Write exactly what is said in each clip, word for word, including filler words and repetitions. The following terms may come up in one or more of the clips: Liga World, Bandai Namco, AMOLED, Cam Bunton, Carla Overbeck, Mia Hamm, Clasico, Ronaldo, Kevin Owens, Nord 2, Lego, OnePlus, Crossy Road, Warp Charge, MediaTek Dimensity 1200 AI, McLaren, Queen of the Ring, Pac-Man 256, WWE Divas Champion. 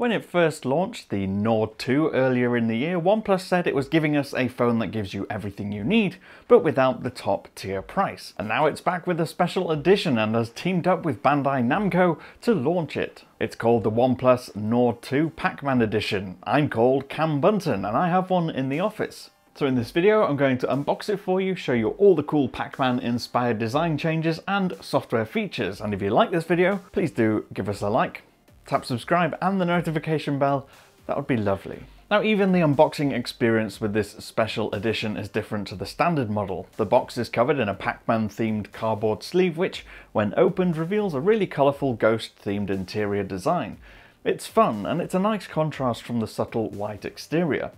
When it first launched, the Nord two, earlier in the year, OnePlus said it was giving us a phone that gives you everything you need, but without the top tier price. And now it's back with a special edition and has teamed up with Bandai Namco to launch it. It's called the OnePlus Nord two Pac-Man Edition. I'm called Cam Bunton and I have one in the office. So in this video, I'm going to unbox it for you, show you all the cool Pac-Man inspired design changes and software features. And if you like this video, please do give us a like, tap subscribe and the notification bell. That would be lovely. Now, even the unboxing experience with this special edition is different to the standard model. The box is covered in a Pac-Man themed cardboard sleeve, which when opened reveals a really colourful ghost themed interior design. It's fun and it's a nice contrast from the subtle white exterior.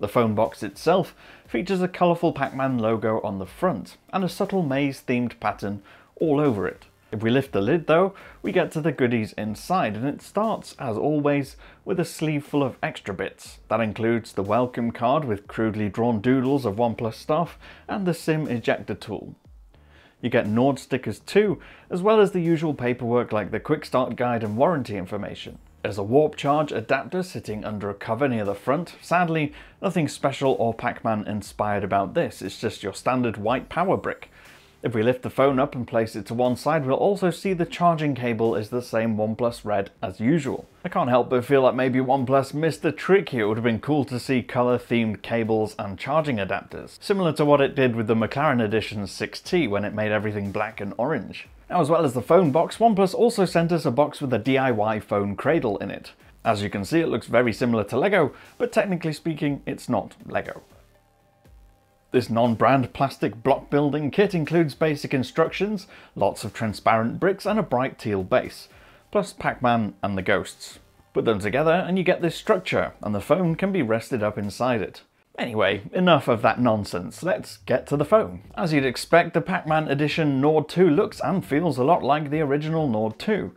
The phone box itself features a colourful Pac-Man logo on the front and a subtle maze-themed pattern all over it. If we lift the lid though, we get to the goodies inside, and it starts, as always, with a sleeve full of extra bits. That includes the welcome card with crudely drawn doodles of OnePlus stuff and the SIM ejector tool. You get Nord stickers too, as well as the usual paperwork like the quick start guide and warranty information. There's a Warp Charge adapter sitting under a cover near the front. Sadly, nothing special or Pac-Man inspired about this, it's just your standard white power brick. If we lift the phone up and place it to one side, we'll also see the charging cable is the same OnePlus red as usual. I can't help but feel like maybe OnePlus missed the trick here. It would have been cool to see colour-themed cables and charging adapters, similar to what it did with the McLaren Edition six T when it made everything black and orange. Now, as well as the phone box, OnePlus also sent us a box with a D I Y phone cradle in it. As you can see, it looks very similar to Lego, but technically speaking, it's not Lego. This non-brand plastic block building kit includes basic instructions, lots of transparent bricks and a bright teal base, plus Pac-Man and the ghosts. Put them together and you get this structure, and the phone can be rested up inside it. Anyway, enough of that nonsense, let's get to the phone. As you'd expect, the Pac-Man Edition Nord two looks and feels a lot like the original Nord two.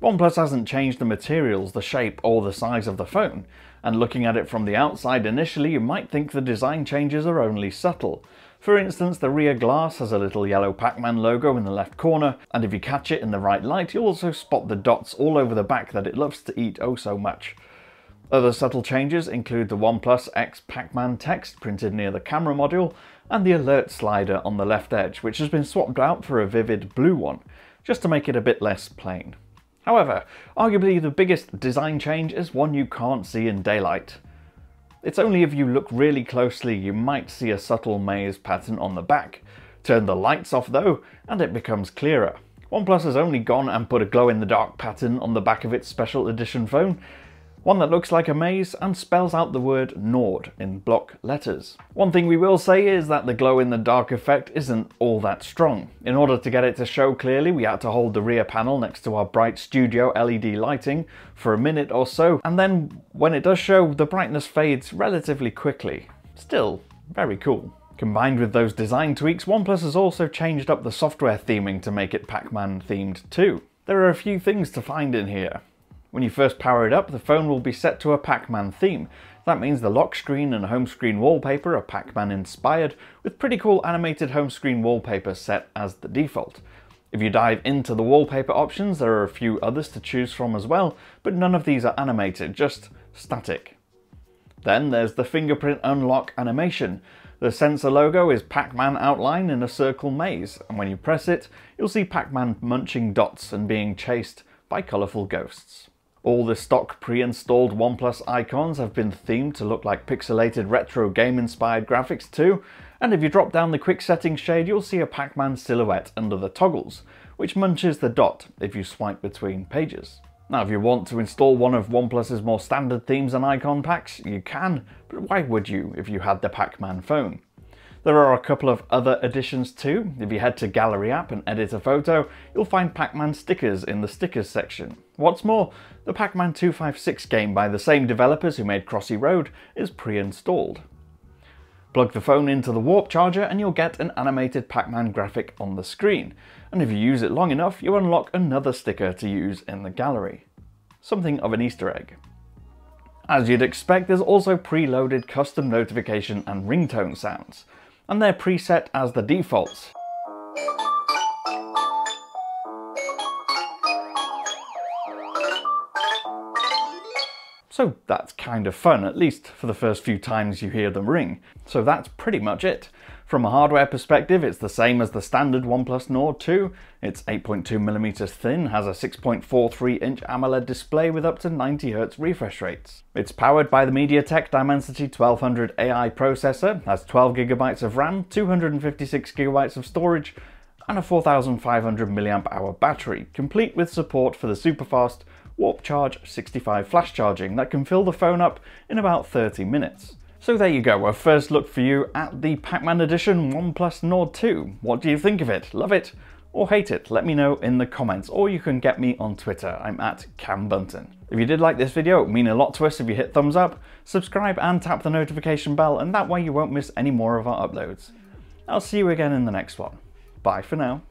OnePlus hasn't changed the materials, the shape or the size of the phone, and looking at it from the outside initially you might think the design changes are only subtle. For instance, the rear glass has a little yellow Pac-Man logo in the left corner, and if you catch it in the right light you'll also spot the dots all over the back that it loves to eat oh so much. Other subtle changes include the OnePlus X Pac-Man text printed near the camera module and the alert slider on the left edge, which has been swapped out for a vivid blue one, just to make it a bit less plain. However, arguably the biggest design change is one you can't see in daylight. It's only if you look really closely you might see a subtle maze pattern on the back. Turn the lights off though, and it becomes clearer. OnePlus has only gone and put a glow-in-the-dark pattern on the back of its special edition phone, one that looks like a maze and spells out the word Nord in block letters. One thing we will say is that the glow-in-the-dark effect isn't all that strong. In order to get it to show clearly, we had to hold the rear panel next to our bright studio L E D lighting for a minute or so, and then when it does show, the brightness fades relatively quickly. Still, very cool. Combined with those design tweaks, OnePlus has also changed up the software theming to make it Pac-Man themed too. There are a few things to find in here. When you first power it up, the phone will be set to a Pac-Man theme. That means the lock screen and home screen wallpaper are Pac-Man inspired, with pretty cool animated home screen wallpaper set as the default. If you dive into the wallpaper options, there are a few others to choose from as well, but none of these are animated, just static. Then there's the fingerprint unlock animation. The sensor logo is Pac-Man outline in a circle maze, and when you press it, you'll see Pac-Man munching dots and being chased by colourful ghosts. All the stock pre-installed OnePlus icons have been themed to look like pixelated retro game-inspired graphics too, and if you drop down the quick settings shade you'll see a Pac-Man silhouette under the toggles, which munches the dot if you swipe between pages. Now, if you want to install one of OnePlus's more standard themes and icon packs, you can, but why would you if you had the Pac-Man phone? There are a couple of other additions too. If you head to Gallery app and edit a photo, you'll find Pac-Man stickers in the stickers section. What's more, the Pac-Man two fifty-six game by the same developers who made Crossy Road is pre-installed. Plug the phone into the Warp Charger and you'll get an animated Pac-Man graphic on the screen. And if you use it long enough, you unlock another sticker to use in the gallery. Something of an Easter egg. As you'd expect, there's also preloaded custom notification and ringtone sounds, and they're preset as the defaults. So that's kind of fun, at least for the first few times you hear them ring. So that's pretty much it. From a hardware perspective, it's the same as the standard OnePlus Nord two. It's eight point two millimeters thin, has a six point four three inch AMOLED display with up to ninety hertz refresh rates. It's powered by the MediaTek Dimensity twelve hundred A I processor, has twelve gigabytes of RAM, two hundred fifty-six gigabytes of storage, and a four thousand five hundred milliamp hour battery, complete with support for the superfast Warp Charge sixty-five flash charging that can fill the phone up in about thirty minutes. So there you go, a first look for you at the Pac-Man edition OnePlus Nord two. What do you think of it? Love it or hate it? Let me know in the comments, or you can get me on Twitter. I'm at Cam Bunton. If you did like this video, it would mean a lot to us if you hit thumbs up, subscribe and tap the notification bell, and that way you won't miss any more of our uploads. I'll see you again in the next one. Bye for now.